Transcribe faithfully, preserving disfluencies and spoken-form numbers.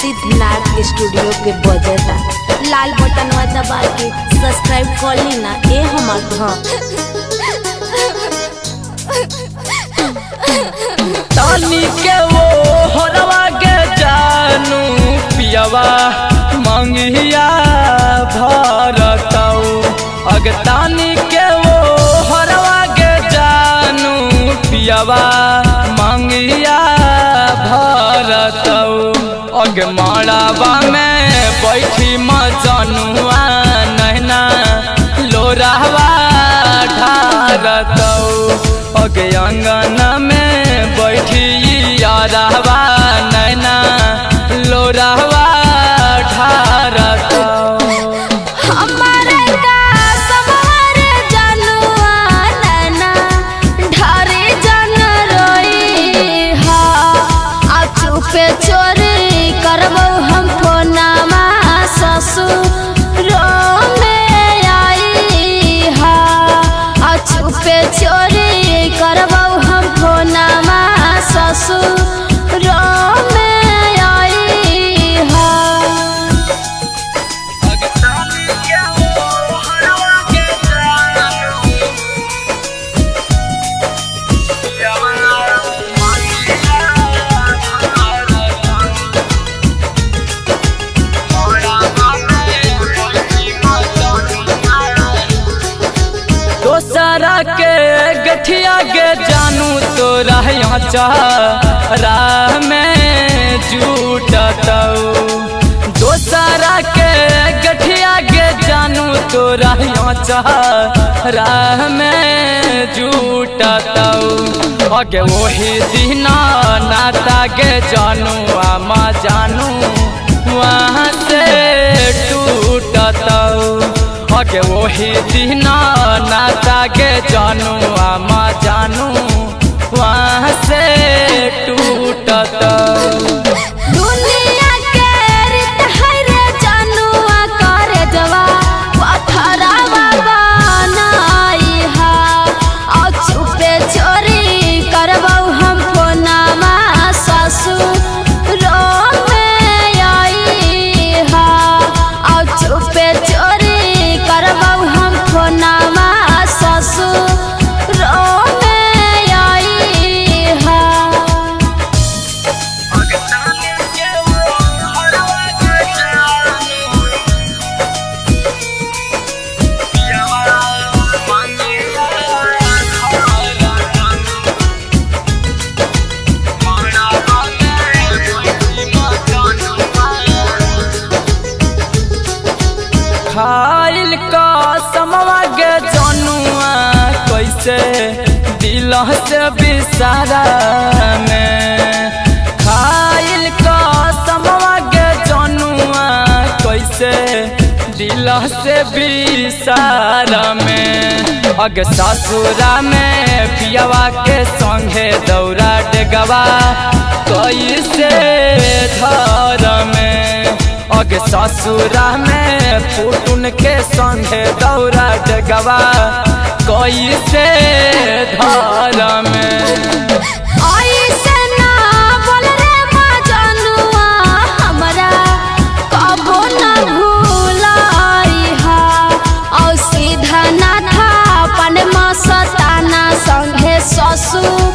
Siddhnath studio के बजेला। लाल button वा दबा के सब्सक्राइब कर लेना ए हमार घर। तानी के वो होरवा के जानू पियावा मांगिया भरताऊ। अग तानी के वो होरवा के जानू पियावा मांगिया भरताऊ। अग माड़ावा में बैठी मजनुआ नैना लोरावा ढारतौ। अग अंगना में बैठी यारावा नैना लोरावा ढारतौ। हमारे का सबरे जनुआ नैना ढारे जन रोई हा आ चुपे चोरी करबो हम फोनामा ससुरो में आई हा आ चुपे चोरी करबो हम फोनामा ससुरो में आई हा। दोसरा के गठिया के जानू तो रहा राह में जुटतौ। दोसरा के गठिया के जानू तो रहा राह में जुटतौ। अगे वही दिना नाता के जानू आमा जानू वहाँ से टूटतौ। अगे वही दिना नाता के जानू आमा जानू वहाँ से टूटत। खाइल का समवा के जनुआ कैसे दिल से विसारा में। खाइल का समवा के जनुआ कैसे दिल से विसारा में। अग ससुरा में पियावा के संगे दौरा डगवा कैसे धर में। अग ससुरा में फुटुन के संगे दौरा डगवा कैसे धर में। So